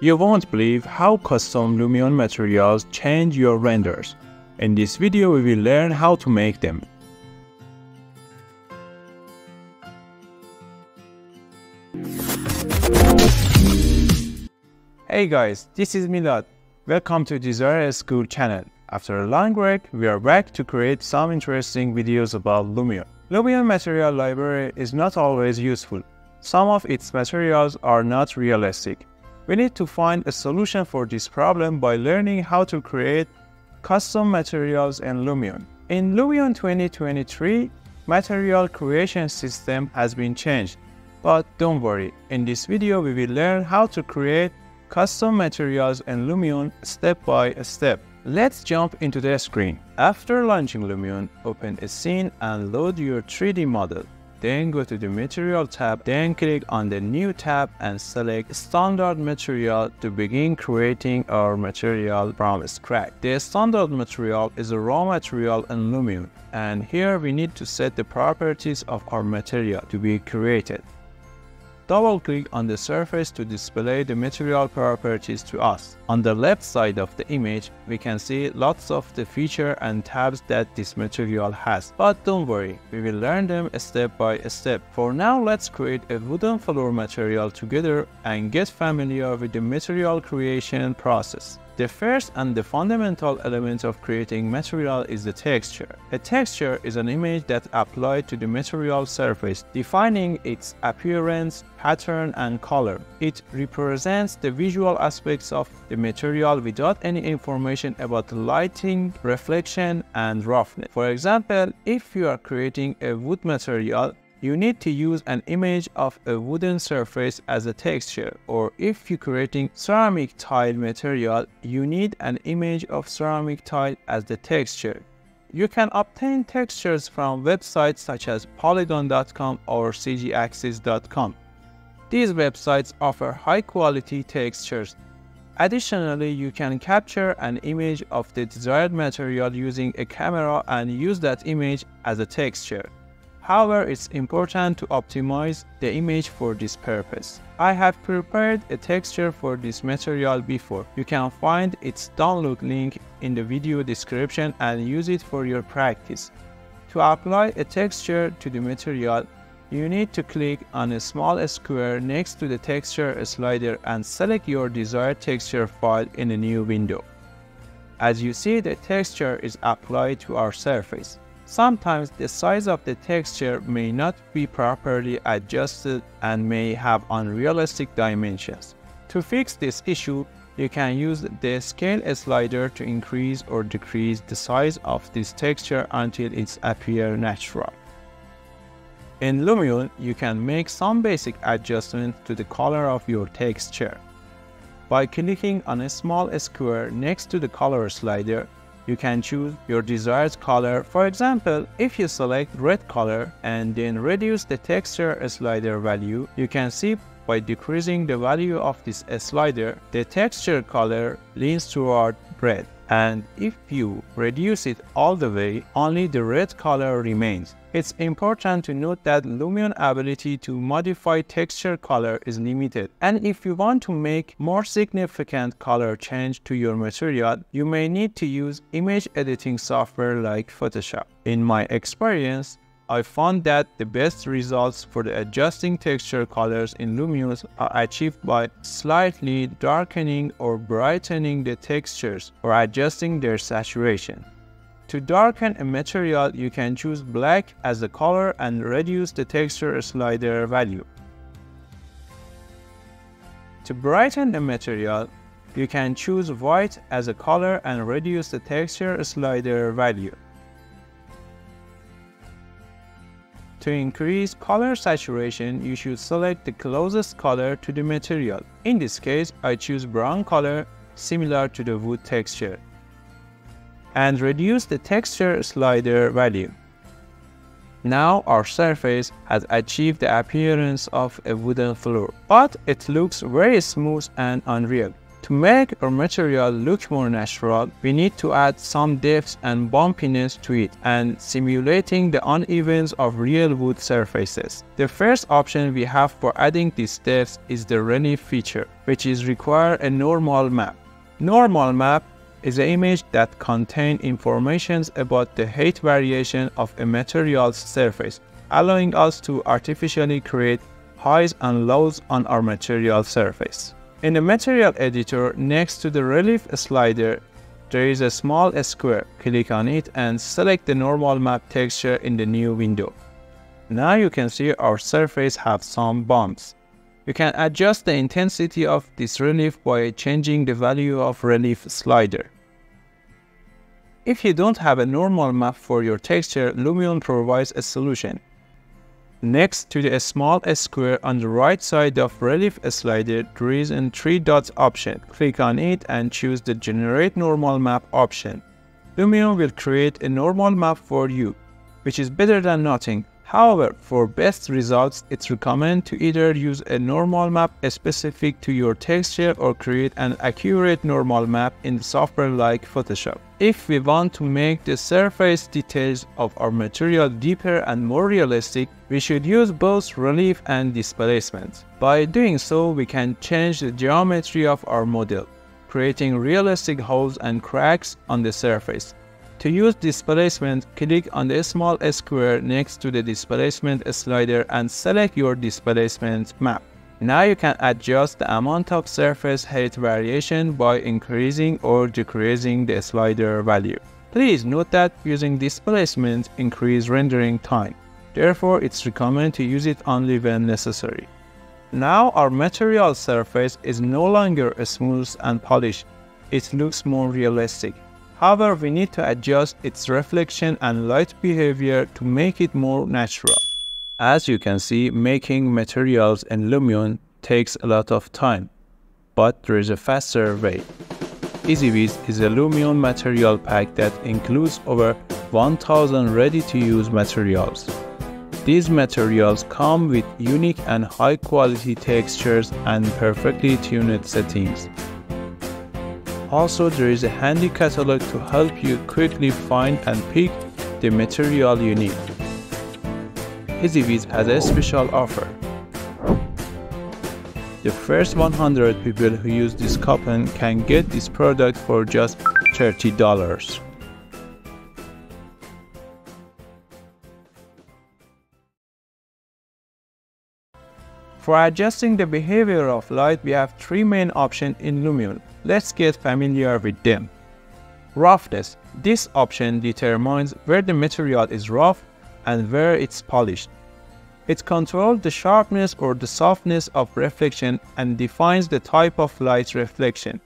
You won't believe how custom Lumion materials change your renders. In this video we will learn how to make them. Hey guys, this is Milad. Welcome to Desire School channel. After a long break, we are back to create some interesting videos about Lumion. Lumion material library is not always useful. Some of its materials are not realistic. We need to find a solution for this problem by learning how to create custom materials in Lumion. In Lumion 2023, material creation system has been changed. But don't worry, in this video we will learn how to create custom materials in Lumion step by step. Let's jump into the screen. After launching Lumion, open a scene and load your 3D model. Then go to the Material tab, then click on the New tab and select Standard Material to begin creating our material from scratch. The standard material is a raw material in Lumion, and here we need to set the properties of our material to be created. Double-click on the surface to display the material properties to us. On the left side of the image, we can see lots of the features and tabs that this material has. But don't worry, we will learn them step by step. For now, let's create a wooden floor material together and get familiar with the material creation process. The first and the fundamental element of creating material is the texture. A texture is an image that's applied to the material surface, defining its appearance, pattern, and color. It represents the visual aspects of the material without any information about lighting, reflection, and roughness. For example, if you are creating a wood material, you need to use an image of a wooden surface as a texture, or if you're creating ceramic tile material, you need an image of ceramic tile as the texture. You can obtain textures from websites such as polygon.com or cgaxis.com. These websites offer high-quality textures. Additionally, you can capture an image of the desired material using a camera and use that image as a texture. However, it's important to optimize the image for this purpose. I have prepared a texture for this material before. You can find its download link in the video description and use it for your practice. To apply a texture to the material, you need to click on a small square next to the texture slider and select your desired texture file in a new window. As you see, the texture is applied to our surface. Sometimes the size of the texture may not be properly adjusted and may have unrealistic dimensions. To fix this issue, you can use the scale slider to increase or decrease the size of this texture until it appears natural. In Lumion, you can make some basic adjustments to the color of your texture. By clicking on a small square next to the color slider, you can choose your desired color. For example, if you select red color and then reduce the texture slider value, you can see by decreasing the value of this slider, the texture color leans toward red. And if you reduce it all the way, only the red color remains. It's important to note that Lumion's ability to modify texture color is limited, and if you want to make more significant color change to your material, you may need to use image editing software like Photoshop. In my experience, I found that the best results for the adjusting texture colors in Lumion are achieved by slightly darkening or brightening the textures or adjusting their saturation. To darken a material, you can choose black as the color and reduce the texture slider value. To brighten a material, you can choose white as a color and reduce the texture slider value. To increase color saturation, you should select the closest color to the material. In this case, I choose brown color, similar to the wood texture, and reduce the texture slider value. Now our surface has achieved the appearance of a wooden floor, but it looks very smooth and unreal. To make our material look more natural, we need to add some depth and bumpiness to it and simulating the unevens of real wood surfaces. The first option we have for adding these depths is the relief feature, which is require a normal map. Normal map is an image that contains information about the height variation of a material's surface, allowing us to artificially create highs and lows on our material surface. In the material editor, next to the relief slider, there is a small square. Click on it and select the normal map texture in the new window. Now you can see our surface have some bumps. You can adjust the intensity of this relief by changing the value of relief slider. If you don't have a normal map for your texture, Lumion provides a solution. Next to the small square on the right side of relief slider, there is a three dots option. Click on it and choose the Generate Normal Map option. Lumion will create a normal map for you, which is better than nothing. However, for best results, it's recommended to either use a normal map specific to your texture or create an accurate normal map in software like Photoshop. If we want to make the surface details of our material deeper and more realistic, we should use both relief and displacement. By doing so, we can change the geometry of our model, creating realistic holes and cracks on the surface. To use displacement, click on the small square next to the displacement slider and select your displacement map. Now you can adjust the amount of surface height variation by increasing or decreasing the slider value. Please note that using displacement increases rendering time. Therefore, it's recommended to use it only when necessary. Now our material surface is no longer smooth and polished. It looks more realistic. However, we need to adjust its reflection and light behavior to make it more natural. As you can see, making materials in Lumion takes a lot of time, but there is a faster way. EasyViz is a Lumion material pack that includes over 1,000 ready-to-use materials. These materials come with unique and high-quality textures and perfectly tuned settings. Also, there is a handy catalog to help you quickly find and pick the material you need. EasyViz has a special offer. The first 100 people who use this coupon can get this product for just $30. For adjusting the behavior of light, we have three main options in Lumion. Let's get familiar with them. Roughness. This option determines where the material is rough and where it's polished. It controls the sharpness or the softness of reflection and defines the type of light reflection.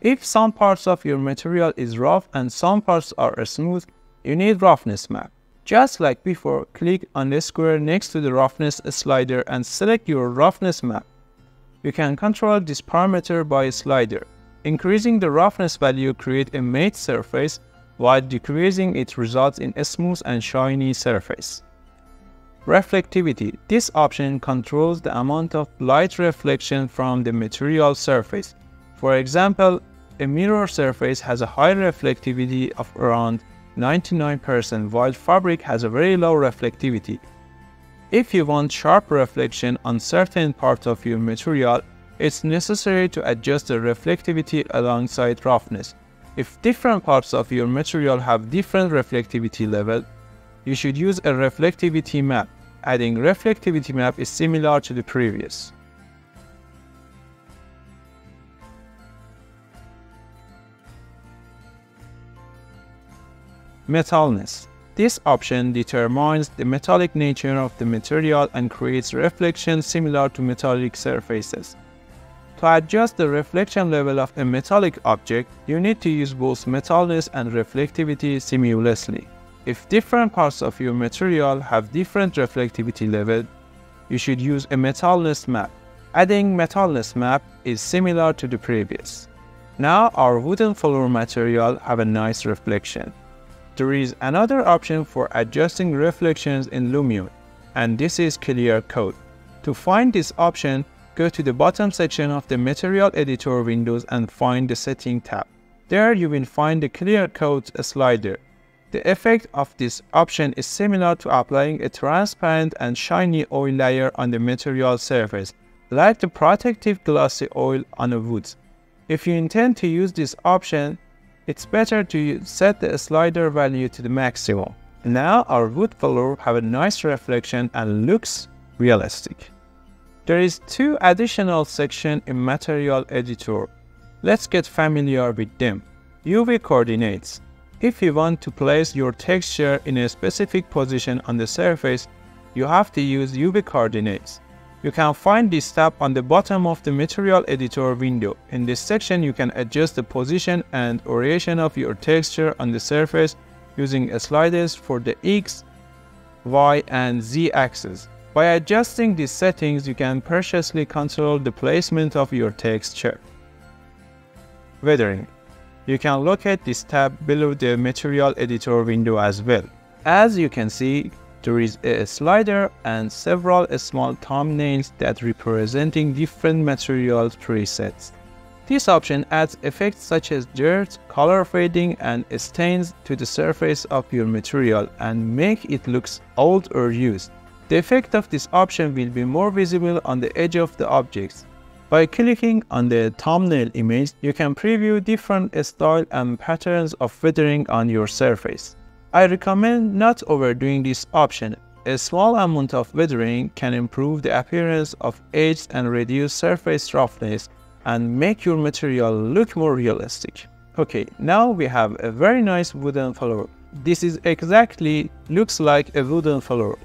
If some parts of your material is rough and some parts are smooth, you need roughness map. Just like before, click on the square next to the roughness slider and select your roughness map. You can control this parameter by a slider. Increasing the roughness value creates a matte surface, while decreasing it results in a smooth and shiny surface. Reflectivity. This option controls the amount of light reflection from the material surface. For example, a mirror surface has a high reflectivity of around 99%, while fabric has a very low reflectivity. If you want sharp reflection on certain parts of your material, it's necessary to adjust the reflectivity alongside roughness. If different parts of your material have different reflectivity level, you should use a reflectivity map. Adding reflectivity map is similar to the previous. Metalness. This option determines the metallic nature of the material and creates reflections similar to metallic surfaces. To adjust the reflection level of a metallic object, you need to use both metalness and reflectivity simultaneously. If different parts of your material have different reflectivity level, you should use a metalness map. Adding metalness map is similar to the previous. Now our wooden floor material have a nice reflection. There is another option for adjusting reflections in Lumion, and this is clear coat. To find this option, Go to the bottom section of the Material Editor windows and find the Setting tab. There you will find the Clear Coat slider. The effect of this option is similar to applying a transparent and shiny oil layer on the material surface, like the protective glossy oil on a wood. If you intend to use this option, it's better to set the slider value to the maximum. Now our wood floor have a nice reflection and looks realistic. There is two additional sections in Material Editor. Let's get familiar with them. UV coordinates. If you want to place your texture in a specific position on the surface, you have to use UV coordinates. You can find this tab on the bottom of the Material Editor window. In this section, you can adjust the position and orientation of your texture on the surface using sliders for the X, Y, and Z axes. By adjusting these settings, you can precisely control the placement of your texture. Weathering. You can locate this tab below the Material Editor window as well. As you can see, there is a slider and several small thumbnails that representing different material presets. This option adds effects such as dirt, color fading, and stains to the surface of your material and make it look old or used. The effect of this option will be more visible on the edge of the objects. By clicking on the thumbnail image, you can preview different styles and patterns of weathering on your surface. I recommend not overdoing this option. A small amount of weathering can improve the appearance of edges and reduce surface roughness and make your material look more realistic. Okay, now we have a very nice wooden floor. This is exactly looks like a wooden floor.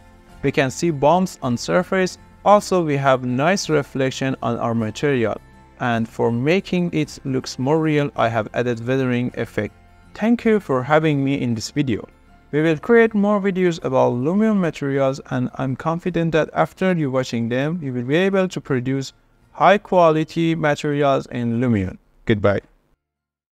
We can see bumps on surface. Also, we have nice reflection on our material, and for making it look more real, I have added weathering effect. Thank you for having me in this video. We will create more videos about Lumion materials, and I'm confident that after you watching them, you will be able to produce high quality materials in Lumion. Goodbye.